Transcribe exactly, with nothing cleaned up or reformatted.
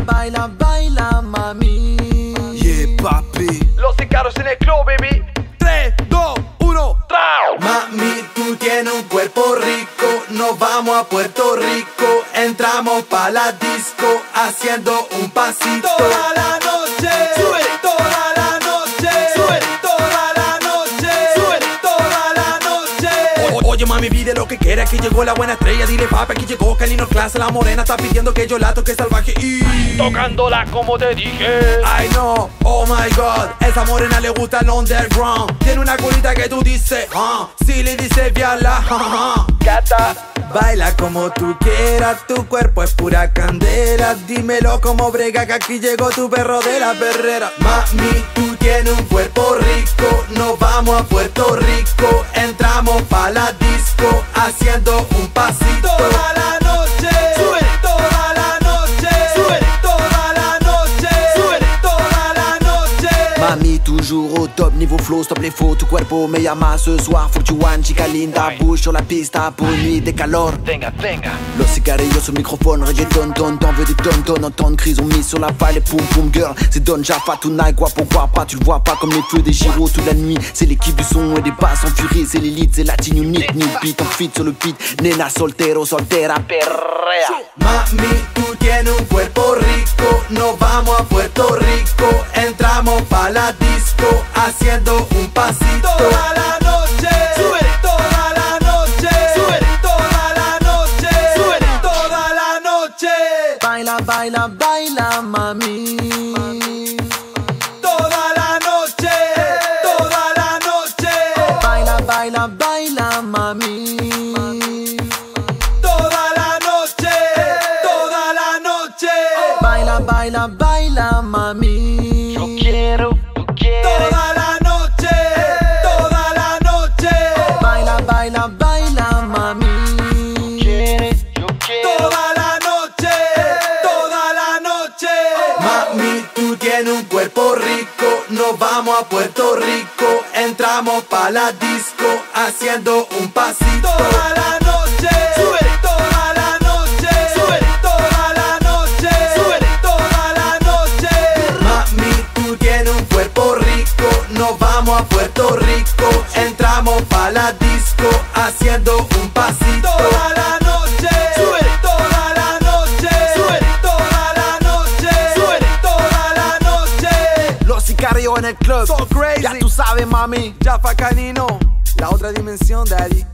baila, baila, mami. Yeah, papi. Los encaros en el club, baby. Tres, dos, uno, trao. Mami, tú tienes un cuerpo rico. Nos vamos a Puerto Rico. Entramos pa' la disco haciendo un pasito. Toda la noche, sube. Toda la noche, sube. Toda la noche, sube. Toda la noche. Oye, mami, pide lo que quiera. Aquí llegó la buena estrella. Dile, papi, aquí llegó K-nino clase. La morena está pidiendo que yo la toque salvaje y tocándola como te dije. Ay, no, oh my god. Esa morena le gusta el underground. Tiene una curita que tú dices, ah, uh, si le dices viala, jaja. Gata, baila como tú quieras, tu cuerpo es pura candela. Dímelo como brega que aquí llegó tu perro de la perrera. Mami, tú tienes un cuerpo rico, nos vamos a Puerto Rico. Entramos pa' la disco haciendo un pasito. Toda la noche, sube. Toda la noche, sube. Toda la noche, sube. Toda la noche. Mami, toujours au top, niveau flow, stop les faux. Tu cuerpo me llama ce soir, faut que tu one, chica linda. Push sur la pista pour une nuit de calor. Tenga, tenga. Los cigarrillos sur le microphone, reggaeton, ton, t'en veux des tonnes, tonnes. En temps de crise, on mise sur la valle et poum, poum, girl. C'est Don Jaffa, tonight, guapo, guapa. Tu le vois pas comme les feux des gyros toute la nuit. C'est l'équipe du son et des basses en furie. C'est l'élite, c'est latin unique. New beat, on fit sur le beat. Nena, soltero, soltera, perrea. Mami, tú tienes un cuerpo rico. Nos vamos a Puerto Rico. Entramos pa' la disco haciendo un pasito. Toda la noche, sube. Toda la noche, sube. Toda la noche, sube. Toda la noche. Baila, baila, baila, mami. Toda la noche, toda la noche. Baila, baila, baila, mami. Toda la noche, toda la noche. Baila, baila, baila, mami. Yo quiero. Toda la noche, toda la noche. Baila, baila, baila, mami. Quieres, yo quiero. Toda la noche, toda la noche. Mami, tú tienes un cuerpo rico. Nos vamos a Puerto Rico. Entramos pa' la disco haciendo un pasito. Toda la noche, sube. Toda la noche, sube. Toda la noche, sube. Toda la noche. Mami, tú tienes un cuerpo rico. Nos vamos a Puerto Rico, entramos pa' la disco haciendo un pasito. Toda la noche, sube. Toda la noche, sube. Toda la noche, sube. Toda la noche. Los sicarios en el club, so crazy. Ya tú sabes, mami. Jaffa, K-nino, la otra dimensión, daddy.